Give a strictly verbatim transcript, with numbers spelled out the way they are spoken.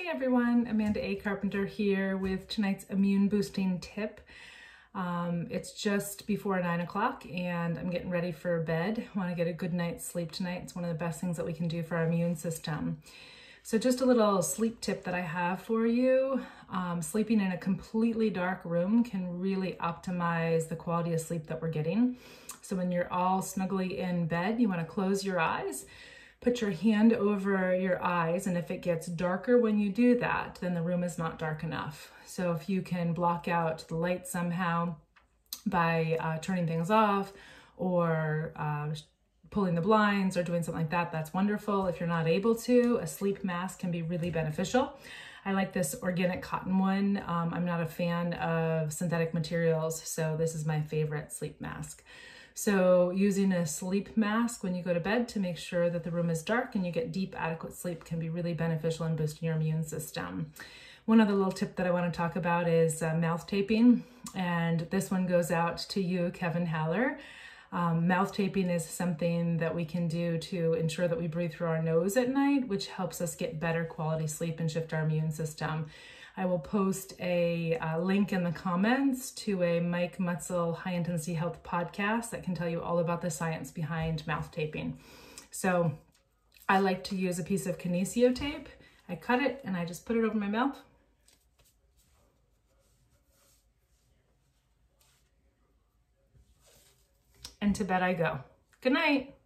Hey everyone, Amanda A. Carpenter here with tonight's immune boosting tip. Um, it's just before nine o'clock and I'm getting ready for bed. I want to get a good night's sleep tonight. It's one of the best things that we can do for our immune system. So just a little sleep tip that I have for you. Um, sleeping in a completely dark room can really optimize the quality of sleep that we're getting. So when you're all snuggly in bed, you want to close your eyes. Put your hand over your eyes, and if it gets darker when you do that, then the room is not dark enough. So if you can block out the light somehow by uh, turning things off or uh, pulling the blinds or doing something like that, that's wonderful. If you're not able to, a sleep mask can be really beneficial. I like this organic cotton one. Um, I'm not a fan of synthetic materials, so this is my favorite sleep mask. So using a sleep mask when you go to bed to make sure that the room is dark and you get deep, adequate sleep can be really beneficial in boosting your immune system. One other little tip that I want to talk about is uh, mouth taping. And this one goes out to you, Kevin Haller. Um, mouth taping is something that we can do to ensure that we breathe through our nose at night, which helps us get better quality sleep and shift our immune system. I will post a uh, link in the comments to a Mike Mutzel High Intensity Health podcast that can tell you all about the science behind mouth taping. So I like to use a piece of kinesio tape. I cut it and I just put it over my mouth. And to bed I go. Good night.